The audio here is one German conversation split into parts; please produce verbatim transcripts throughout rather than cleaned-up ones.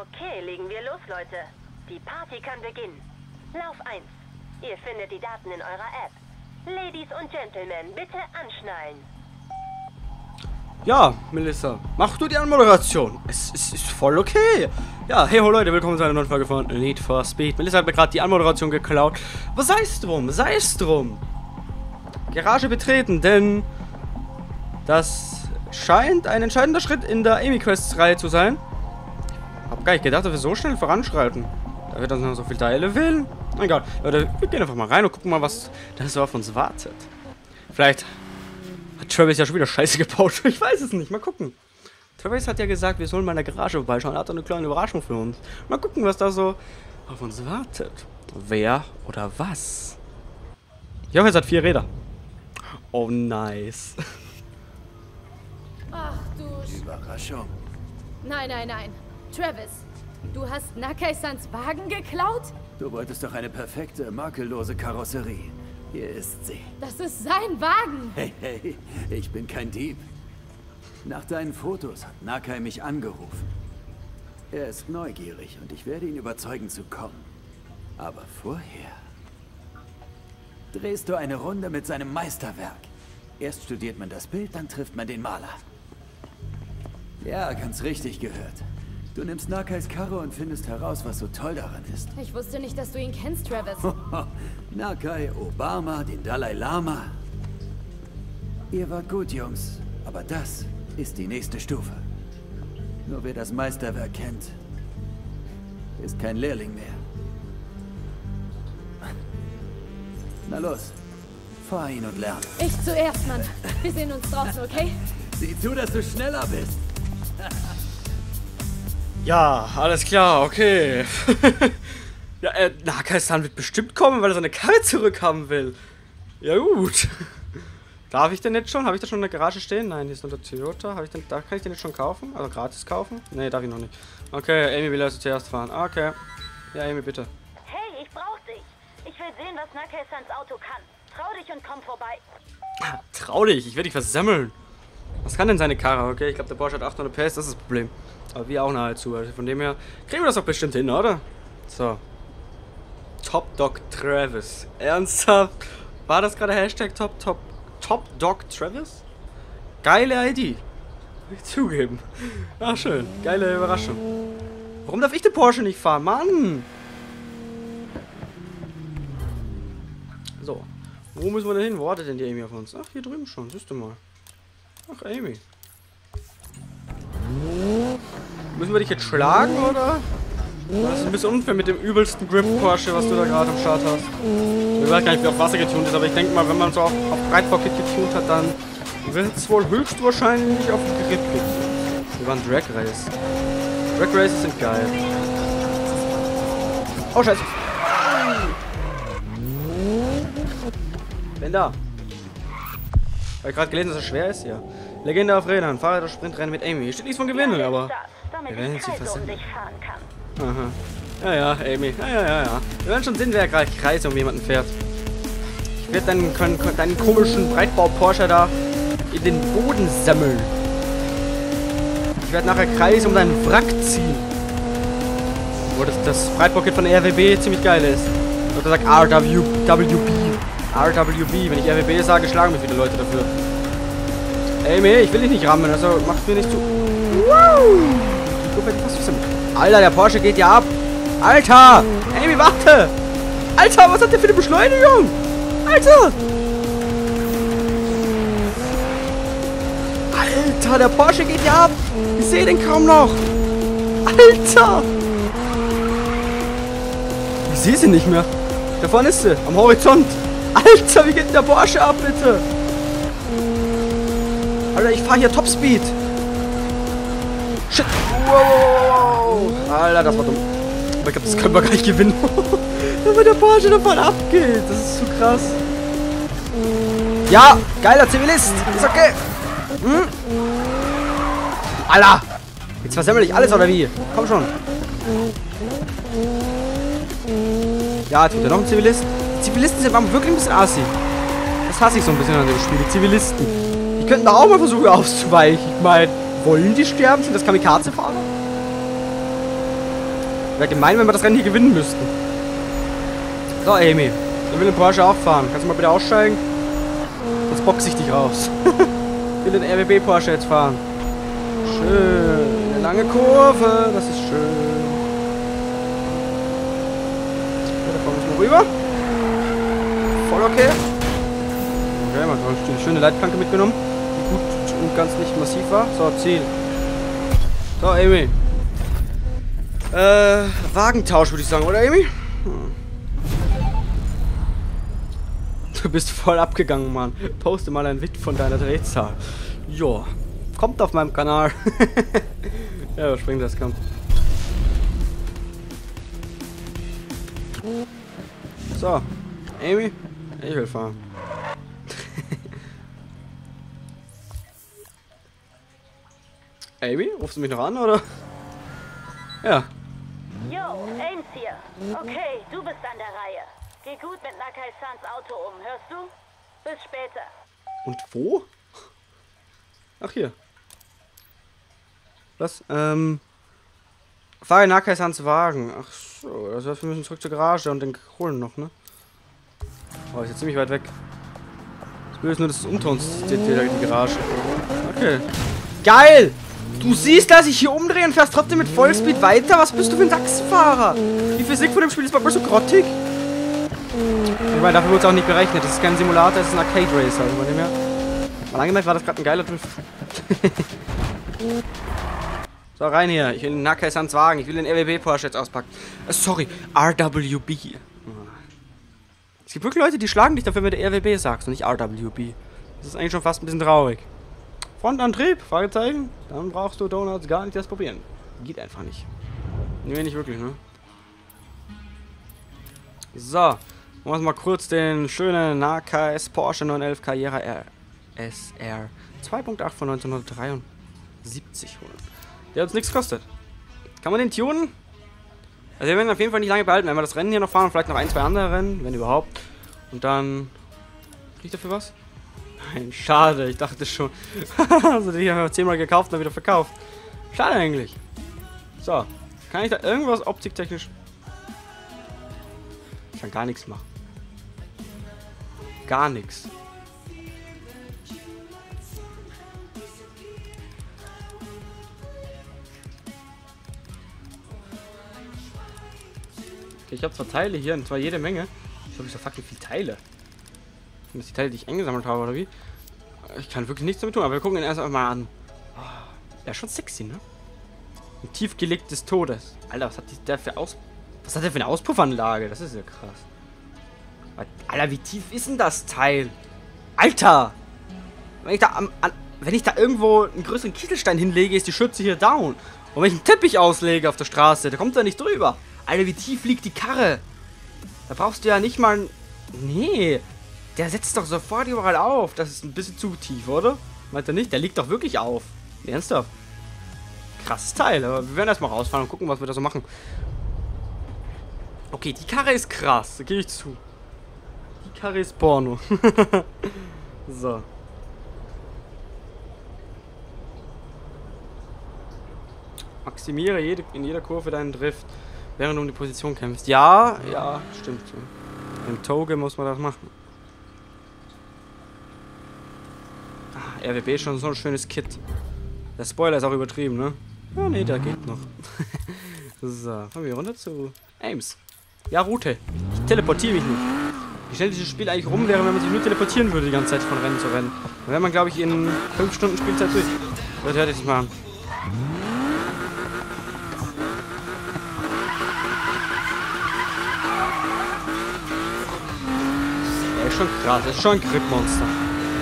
Okay, legen wir los, Leute. Die Party kann beginnen. Lauf eins. Ihr findet die Daten in eurer App. Ladies und Gentlemen, bitte anschnallen. Ja, Melissa, mach du die Anmoderation. Es, es ist voll okay. Ja, hey ho Leute, willkommen zu einer neuen Folge von Need for Speed. Melissa hat mir gerade die Anmoderation geklaut. Aber sei es drum, sei es drum. Garage betreten, denn das scheint ein entscheidender Schritt in der Aimi Quest Reihe zu sein. Hab gar nicht gedacht, dass wir so schnell voranschreiten. Da wird uns noch so viele Teile fehlen. Egal, Leute, wir gehen einfach mal rein und gucken mal, was das so auf uns wartet. Vielleicht hat Travis ja schon wieder Scheiße gebaut. Ich weiß es nicht, mal gucken. Travis hat ja gesagt, wir sollen mal in der Garage vorbeischauen. Er hat eine kleine Überraschung für uns. Mal gucken, was da so auf uns wartet. Wer oder was? Ich hoffe, es hat vier Räder. Oh, nice. Ach du... Überraschung. Nein, nein, nein. Travis, du hast Nakai-sans Wagen geklaut? Du wolltest doch eine perfekte, makellose Karosserie. Hier ist sie. Das ist sein Wagen. Hey, hey, ich bin kein Dieb. Nach deinen Fotos hat Nakai mich angerufen. Er ist neugierig und ich werde ihn überzeugen zu kommen. Aber vorher... drehst du eine Runde mit seinem Meisterwerk. Erst studiert man das Bild, dann trifft man den Maler. Ja, ganz richtig gehört. Du nimmst Nakais Karre und findest heraus, was so toll daran ist. Ich wusste nicht, dass du ihn kennst, Travis. Nakai, Obama, den Dalai Lama. Ihr wart gut, Jungs. Aber das ist die nächste Stufe. Nur wer das Meisterwerk kennt, ist kein Lehrling mehr. Na los, fahr ihn und lerne. Ich zuerst, Mann. Wir sehen uns draußen, okay? Sieh zu, dass du schneller bist. Ja, alles klar, okay. Ja, äh, Nakai-san wird bestimmt kommen, weil er seine Karre zurückhaben will. Ja gut. Darf ich denn jetzt schon? Habe ich da schon in der Garage stehen? Nein, hier ist nur der Toyota. Hab ich denn, da kann ich den jetzt schon kaufen? Also gratis kaufen? Nee, darf ich noch nicht. Okay, Aimi will also zuerst fahren. Okay. Ja, Aimi, bitte. Hey, ich brauch dich. Ich will sehen, was Nakai-sans Auto kann. Trau dich und komm vorbei. Ah, trau dich, ich werde dich versammeln. Was kann denn seine Karre? Okay, ich glaube, der Porsche hat achthundert PS, das ist das Problem. Aber wir auch nahezu. Also von dem her kriegen wir das doch bestimmt hin, oder? So. Top Dog Travis. Ernsthaft? War das gerade Hashtag Top, Top, Top Dog Travis? Geile I D. Ich zugeben. Ach schön. Geile Überraschung. Warum darf ich den Porsche nicht fahren? Mann! So. Wo müssen wir denn hin? Wo wartet denn die Aimi auf uns? Ach, hier drüben schon. Siehst du mal. Ach, Aimi. Müssen wir dich jetzt schlagen, oder? Das ist ein bisschen unfair mit dem übelsten Grip-Porsche, was du da gerade am Start hast. Ich weiß gar nicht, wie auf Wasser getunt ist, aber ich denke mal, wenn man so auf, auf Breitbau getunt hat, dann wird es wohl höchstwahrscheinlich auf den Grip gehen. Wir waren Drag Race. Drag Races sind geil. Oh, scheiße. Bin da. Weil ich gerade gelesen, dass es schwer ist, ja. Legende auf Rädern, Fahrräder, Sprintrennen mit Aimi. Hier steht nichts von Gewinnen, aber... wir werden jetzt hier versenken. Aha. Ja, ja, Aimi. Ja, ja, ja, ja. Wir werden schon sehen, wer gerade Kreise um jemanden fährt. Ich werde deinen, deinen komischen Breitbau-Porsche da in den Boden sammeln. Ich werde nachher Kreise um deinen Wrack ziehen. Wo das, das Breitbau-Kit von der R W B ziemlich geil ist. Ich glaube, sagt R W B. R W B. Wenn ich R W B sage, schlagen mich viele Leute dafür. Aimi, ich will dich nicht rammen, also mach's mir nicht zu. Wow! Alter, der Porsche geht ja ab. Alter! Aimi, warte! Alter, was hat der für eine Beschleunigung? Alter! Alter, der Porsche geht ja ab! Ich sehe den kaum noch! Alter! Ich sehe sie nicht mehr. Da vorne ist sie, am Horizont. Alter, wie geht denn der Porsche ab, bitte? Alter, ich fahre hier Topspeed. Shit. Wow. Alter, das war dumm. Aber ich glaube, das können wir gar nicht gewinnen. Wenn der Porsche davon abgeht. Das ist zu krass. Ja, geiler Zivilist. Ist okay. Hm? Alter. Jetzt versemmel ich alles, oder wie? Komm schon. Ja, jetzt wird er noch ein Zivilist. Die Zivilisten sind aber wirklich ein bisschen assi. Das hasse ich so ein bisschen an dem Spiel. Die Zivilisten. Wir könnten da auch mal versuchen aufzuweichen. Ich meine, wollen die sterben? Sind das Kamikaze-Fahrer? Wäre gemein, wenn wir das Rennen hier gewinnen müssten. So, Aimi. Ich will den Porsche auch fahren. Kannst du mal bitte aussteigen? Sonst boxe ich dich raus. Ich will den R W B Porsche jetzt fahren. Schön. Eine lange Kurve. Das ist schön. Da fahren wir rüber. Voll okay. Okay, man hat eine schöne Leitplanke mitgenommen. Die gut und ganz nicht massiv war. So, Ziel. So, Aimi. Äh, Wagentausch würde ich sagen, oder Aimi? Hm. Du bist voll abgegangen, Mann. Poste mal ein Witz von deiner Drehzahl. Jo. Kommt auf meinem Kanal. Ja, springt das Kampf. So. Aimi. Ich will fahren. Aimi, rufst du mich noch an, oder? Ja. Yo, Ames hier. Okay, du bist an der Reihe. Geh gut mit Nakai-sans Auto um, hörst du? Bis später. Und wo? Ach, hier. Was? Ähm... Fahr in Nakai-sans Wagen. Ach so, das heißt, wir müssen zurück zur Garage und den holen noch, ne? Oh, ist jetzt ziemlich weit weg. Das Blöde ist nur, dass es unter uns steht, die Garage. Okay. Geil! Du siehst, dass ich hier umdrehe und fährst trotzdem mit Vollspeed weiter? Was bist du für ein Sachsenfahrer? Die Physik von dem Spiel ist mal bloß so grottig. Ich meine, dafür wurde es auch nicht berechnet. Das ist kein Simulator, das ist ein Arcade Racer. Ich meine, mehr. Mal angemerkt, war das gerade ein geiler Drift. So, rein hier. Ich will den Nakai-sans Wagen. Ich will den R W B Porsche jetzt auspacken. Uh, sorry, R W B. Es gibt wirklich Leute, die schlagen dich dafür, wenn du R W B sagst und nicht R W B. Das ist eigentlich schon fast ein bisschen traurig. Frontantrieb? Fragezeichen? Dann brauchst du Donuts gar nicht erst probieren. Geht einfach nicht. Nee, nicht wirklich, ne? So. Machen wir mal kurz den schönen Nakais Porsche neun elf Carrera R S R zwei Komma acht von neunzehnhundertdreiundsiebzig holen. Der hat uns nichts gekostet. Kann man den tunen? Also wir werden auf jeden Fall nicht lange behalten, wenn wir das Rennen hier noch fahren und vielleicht noch ein, zwei andere Rennen, wenn überhaupt. Und dann... Kriegt dafür was? Nein, schade, ich dachte schon. Also die haben wir zehnmal gekauft und dann wieder verkauft. Schade eigentlich. So, kann ich da irgendwas optiktechnisch? Ich kann gar nichts machen. Gar nichts. Okay, ich habe zwar Teile hier und zwar jede Menge. Ich habe so fucking viele Teile. Das sind die Teile, die ich eingesammelt habe, oder wie? Ich kann wirklich nichts damit tun, aber wir gucken ihn erst einmal an. Oh, der ist schon sexy, ne? Ein Tiefgelegtes des Todes. Alter, was hat der für Aus... Was hat der für eine Auspuffanlage? Das ist ja krass. Alter, wie tief ist denn das Teil? Alter! Wenn ich da am, an, wenn ich da irgendwo einen größeren Kieselstein hinlege, ist die Schürze hier down. Und wenn ich einen Teppich auslege auf der Straße, der kommt da nicht drüber. Alter, wie tief liegt die Karre? Da brauchst du ja nicht mal ein... Nee... Der setzt doch sofort überall auf. Das ist ein bisschen zu tief, oder? Meint er nicht? Der liegt doch wirklich auf. Ernsthaft? Krasses Teil. Aber wir werden erstmal rausfahren und gucken, was wir da so machen. Okay, die Karre ist krass. Da gebe ich zu. Die Karre ist Porno. So. Maximiere jede, in jeder Kurve deinen Drift, während du um die Position kämpfst. Ja, ja, stimmt. Im Toge muss man das machen. R W B schon so ein schönes Kit. Der Spoiler ist auch übertrieben, ne? Ja, ne, da geht noch. So, kommen wir runter zu Ames. Ja, Route. Ich teleportiere mich nicht. Wie schnell dieses Spiel eigentlich rum wäre, wenn man sich nur teleportieren würde die ganze Zeit von Rennen zu Rennen. Dann wäre man, glaube ich, in fünf Stunden Spielzeit durch. Das hört sich mal an. Der ist schon krass. Der ist schon ein Grip-Monster.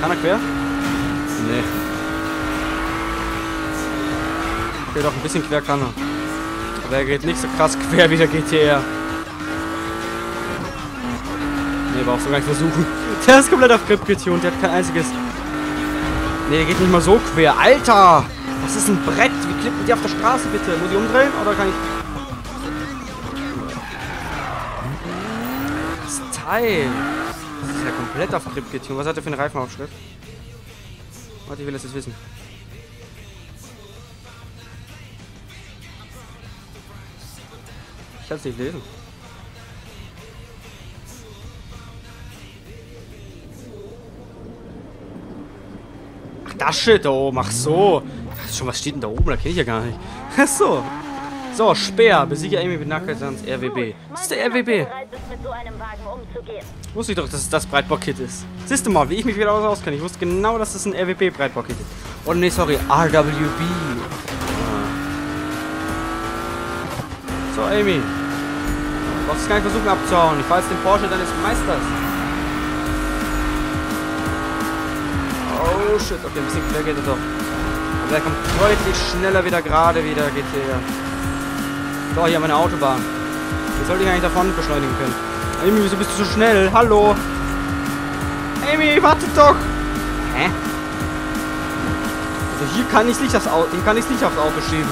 Kann er quer? Nee. Okay, doch ein bisschen quer kann er. Aber er geht nicht so krass quer wie der G T R. Nee, brauchst du gar nicht versuchen. Der ist komplett auf Grip getunt, der hat kein einziges. Nee, der geht nicht mal so quer. Alter! Das ist ein Brett. Wie klippen die auf der Straße bitte? Muss ich umdrehen oder kann ich. Das Teil. Das ist ja komplett auf Grip getunt. Was hat der für einen Reifenaufschritt? Warte, ich will das jetzt wissen. kann es nicht lesen. Ach, das Schild da oben. Ach so. Ich weiß schon, was steht denn da oben? Da kenne ich ja gar nicht. Ach so. So, Speer. Besiege Aimi mit Nakai-sans R W B. Das ist der R W B. Wusste ich doch, dass es das Breitbau-Kit ist. Siehst du mal, wie ich mich wieder auskenne. Ich wusste genau, dass es ein R W B-Breitbau-Kit ist. Oh, nee, sorry. R W B. So, Aimi. Du brauchst gar nicht versuchen abzuhauen. Ich fahre jetzt den Porsche deines Meisters. Oh, shit. Okay, ein bisschen quer geht er doch. Aber der kommt deutlich schneller wieder gerade wieder, G T R. So, hier haben wir eine Autobahn. Jetzt sollte ich eigentlich davon beschleunigen können. Aimi, wieso bist du so schnell? Hallo? Aimi, wartet doch! Hä? Also hier kann ich nicht aufs Auto, hier kann ich nicht aufs Auto schieben.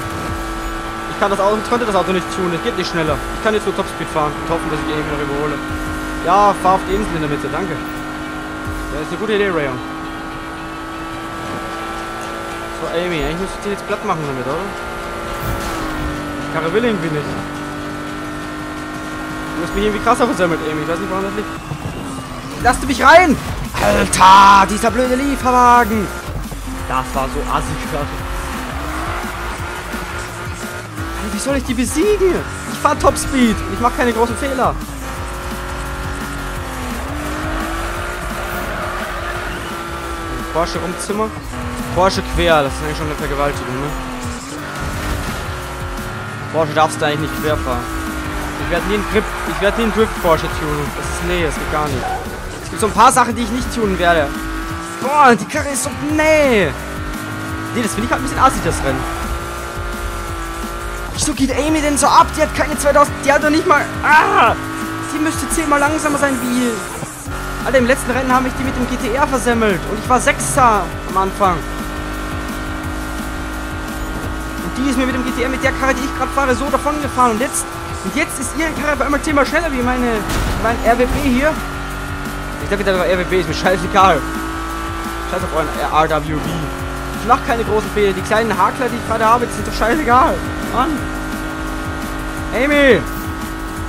Ich kann das Auto, ich konnte das Auto nicht tun, es geht nicht schneller. Ich kann jetzt nur Topspeed fahren und hoffen, dass ich irgendwie noch überhole. Ja, fahr auf die Insel in der Mitte, danke. Das ist eine gute Idee, Rayon. So, Aimi, eigentlich müsste ich die jetzt platt machen damit, oder? Die Karre will irgendwie nicht. Du hast mich irgendwie krasser versammelt, Aimi. Ich weiß nicht, warum das liegt. Lass du mich rein! Alter, dieser blöde Lieferwagen! Das war so assig gerade. Wie soll ich die besiegen? Ich fahre Topspeed. Ich mache keine großen Fehler. Porsche rumzimmer. Porsche quer. Das ist eigentlich schon eine Vergewaltigung, ne? Porsche darfst du eigentlich nicht quer fahren. Ich werde nie einen Grip, ich werde nie einen Drift Porsche tunen. Das ist, nee, das geht gar nicht. Es gibt so ein paar Sachen, die ich nicht tunen werde. Boah, die Karre ist so, nee. Nee, das finde ich halt ein bisschen assig, das Rennen. Wieso geht Aimi denn so ab? Die hat keine zweitausend... Die hat doch nicht mal... Ah! Sie müsste zehnmal langsamer sein wie... Alter, im letzten Rennen habe ich die mit dem G T R versemmelt. Und ich war Sechster am Anfang. Und die ist mir mit dem G T R, mit der Karre, die ich gerade fahre, so davon gefahren. Und jetzt... Und jetzt ist ihre Karre bei einmal zehnmal schneller wie meine... Mein R W B hier. Ich dachte, der R W B ist mir scheißegal. Scheiß auf euren R W B. Ich mache keine großen Fehler. Die kleinen Hakler, die ich gerade habe, die sind doch scheißegal. Mann! Aimi!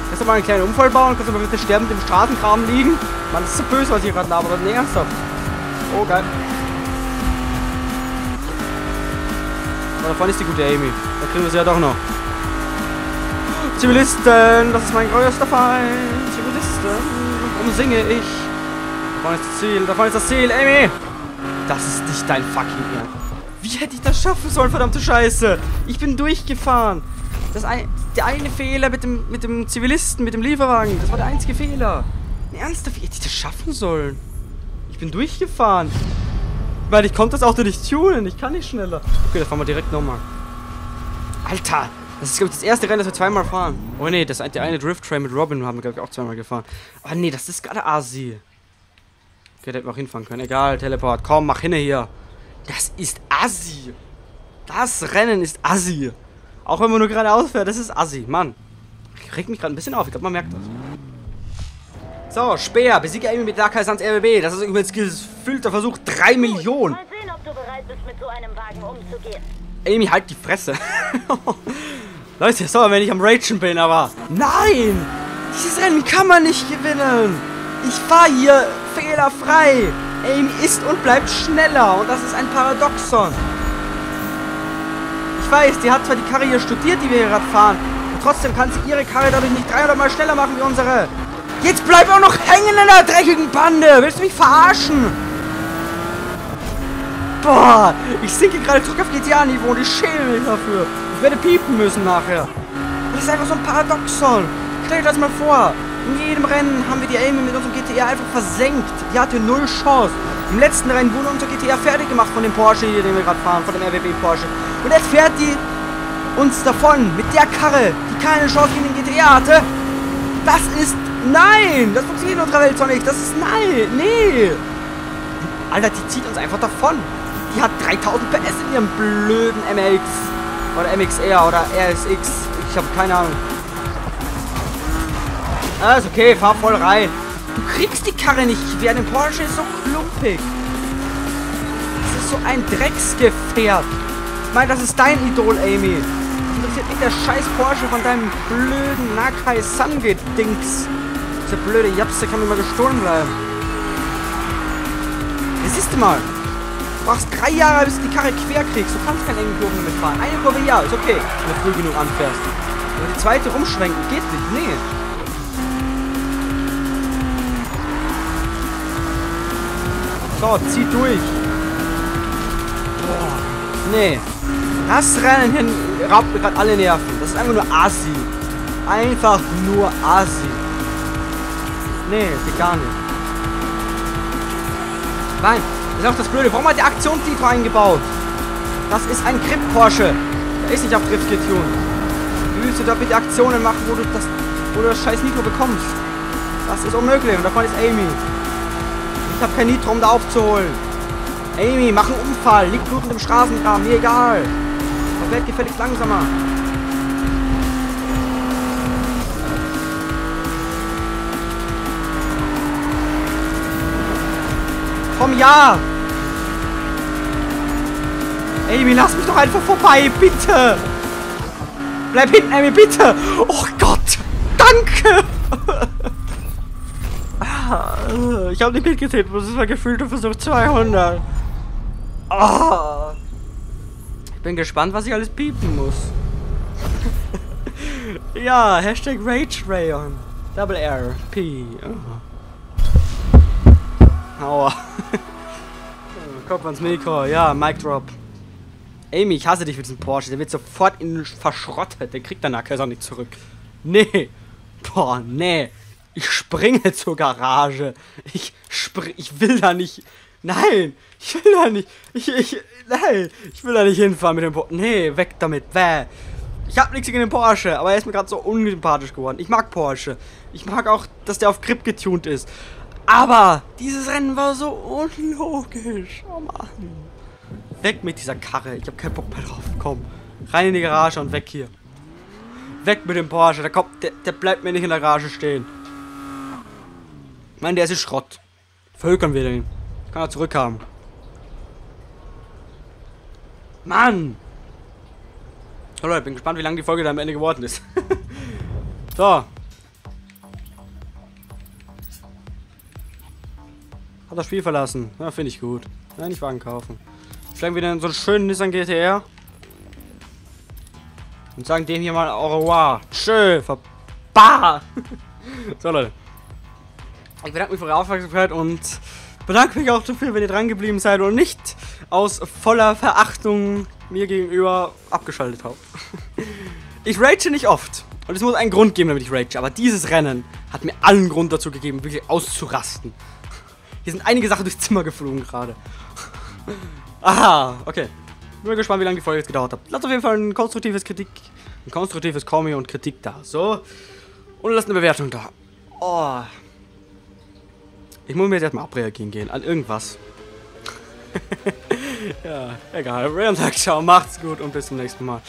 Kannst du mal einen kleinen Unfall bauen? Kannst du mal bitte sterbend im Straßengraben liegen? Mann, das ist so böse, was ich hier gerade labere. Nee, ernsthaft. Oh, geil. Aber da vorne ist die gute Aimi. Da kriegen wir sie ja doch noch. Zivilisten! Das ist mein größter Feind! Zivilisten! Umsinge ich! Da vorne ist das Ziel! Da vorne ist das Ziel! Aimi! Das ist nicht dein fucking Ernst! Wie hätte ich das schaffen sollen, verdammte Scheiße? Ich bin durchgefahren. Das ein, der eine Fehler mit dem, mit dem Zivilisten, mit dem Lieferwagen, das war der einzige Fehler. Ernsthaft, wie hätte ich das schaffen sollen? Ich bin durchgefahren. Weil ich konnte das Auto nicht tunen, ich kann nicht schneller. Okay, dann fahren wir direkt nochmal. Alter, das ist, glaube ich, das erste Rennen, das wir zweimal fahren. Oh ne, das der eine Drift Train mit Robin haben wir, glaube ich, auch zweimal gefahren. Oh ne, das ist gerade Asi. Okay, da hätten wir auch hinfahren können. Egal, Teleport, komm, mach hin hier. Das ist assi. Das Rennen ist assi. Auch wenn man nur geradeaus fährt, das ist assi. Mann, ich reg mich gerade ein bisschen auf. Ich glaube, man merkt das. So, Speer, besiege Aimi mit Nakai-sans R W B. Das ist übrigens gefüllter Versuch. drei Millionen. Mal sehen, ob du bereit bist, mit so einem Wagen umzugehen. Aimi, halt die Fresse. Leute, sorry, wenn ich am Ragen bin, aber... Nein! Dieses Rennen kann man nicht gewinnen. Ich fahre hier fehlerfrei. Aimi ist und bleibt schneller. Und das ist ein Paradoxon. Ich weiß, die hat zwar die Karre hier studiert, die wir hier gerade fahren. Und trotzdem kann sie ihre Karre dadurch nicht dreihundert Mal schneller machen wie unsere. Jetzt bleib auch noch hängen in der dreckigen Bande. Willst du mich verarschen? Boah, ich sinke gerade zurück auf G T A-Niveau und ich schäme mich dafür. Ich werde piepen müssen nachher. Das ist einfach so ein Paradoxon. Stell dir das mal vor. In jedem Rennen haben wir die Aimi mit unserem G T R einfach versenkt. Die hatte null Chance. Im letzten Rennen wurde unser G T R fertig gemacht von dem Porsche hier, den wir gerade fahren, von dem R W B Porsche. Und jetzt fährt die uns davon mit der Karre, die keine Chance gegen den G T R hatte. Das ist... Nein! Das funktioniert in unserer Welt so nicht. Das ist... Nein! Nee! Alter, die zieht uns einfach davon. Die hat dreitausend P S in ihrem blöden M X. Oder M X R oder R S X. Ich habe keine Ahnung. Ah, ist okay, fahr voll rein. Du kriegst die Karre nicht quer, den Porsche ist so klumpig. Das ist so ein Drecksgefährt. Ich meine, das ist dein Idol, Aimi. Das interessiert nicht der scheiß Porsche von deinem blöden Nakai-san geht, Dings. Diese blöde Japse kann immer gestohlen bleiben. Das siehst du mal. Du brauchst drei Jahre, bis du die Karre quer kriegst. Du kannst keine engen Kurven damit fahren. Eine Kurve ja, ist okay, wenn du früh genug anfährst. Wenn du die zweite rumschwenken, geht nicht. Nee. So, zieh durch. Boah. Nee. Das Rennen hin raubt mir gerade alle Nerven. Das ist einfach nur Asi. Einfach nur Asi. Nee, geht gar nicht. Nein, das ist auch das Blöde. Warum hat der Aktionstitel eingebaut? Das ist ein Grip-Porsche. Der ist nicht auf Grips getunt. Wie willst du da bitte Aktionen machen, wo du das, wo du das scheiß Nitro bekommst? Das ist unmöglich. Und davon ist Aimi. Ich habe kein Nitro, um da aufzuholen. Aimi, mach einen Unfall. Liegt blutend im Straßengraben. Mir egal. Aber werd gefälligst langsamer. Komm, ja! Aimi, lass mich doch einfach vorbei, bitte! Bleib hinten, Aimi, bitte! Oh Gott! Danke! Ich habe nicht mitgetippt, das ist mein gefühlter Versuch zweihundert. Oh. Ich bin gespannt, was ich alles piepen muss. Ja, Hashtag Rage Rayon. Double R. P. Oh. Aua. Kopf ans Mikro. Ja, Mic Drop. Aimi, ich hasse dich für diesen Porsche. Der wird sofort in verschrottet. Den kriegt der Nakai auch nicht zurück. Nee. Boah, nee. Ich springe zur Garage. Ich spring, ich will da nicht. Nein, ich will da nicht. Ich, ich, nein, ich will da nicht hinfahren mit dem Porsche. Nee, weg damit. Bäh. Ich hab nichts gegen den Porsche, aber er ist mir gerade so unsympathisch geworden. Ich mag Porsche. Ich mag auch, dass der auf Grip getunt ist. Aber dieses Rennen war so unlogisch. Oh Mann. Weg mit dieser Karre. Ich hab keinen Bock mehr drauf. Komm, rein in die Garage und weg hier. Weg mit dem Porsche. Der kommt, der, der bleibt mir nicht in der Garage stehen. Nein, der ist ein Schrott. Völkern wir den. Kann er zurückhaben. Mann! So Leute, bin gespannt, wie lange die Folge da am Ende geworden ist. So. Hat das Spiel verlassen. Ja, finde ich gut. Nein, ich Wagen kaufen. Schlagen wir dann so einen schönen Nissan G T R. Und sagen dem hier mal au revoir. Tschö, verba! So Leute. Ich bedanke mich für eure Aufmerksamkeit und bedanke mich auch dafür, wenn ihr dran geblieben seid und nicht aus voller Verachtung mir gegenüber abgeschaltet habt. Ich rage nicht oft und es muss einen Grund geben, damit ich rage, aber dieses Rennen hat mir allen Grund dazu gegeben, wirklich auszurasten. Hier sind einige Sachen durchs Zimmer geflogen gerade. Aha, okay. Bin mal gespannt, wie lange die Folge jetzt gedauert hat. Lasst auf jeden Fall ein konstruktives Kritik, ein konstruktives Kommentar und Kritik da. So. Und lasst eine Bewertung da. Oh. Ich muss mir jetzt erstmal abreagieren gehen, an irgendwas. Ja, egal. Real Talk, ciao, macht's gut und bis zum nächsten Mal.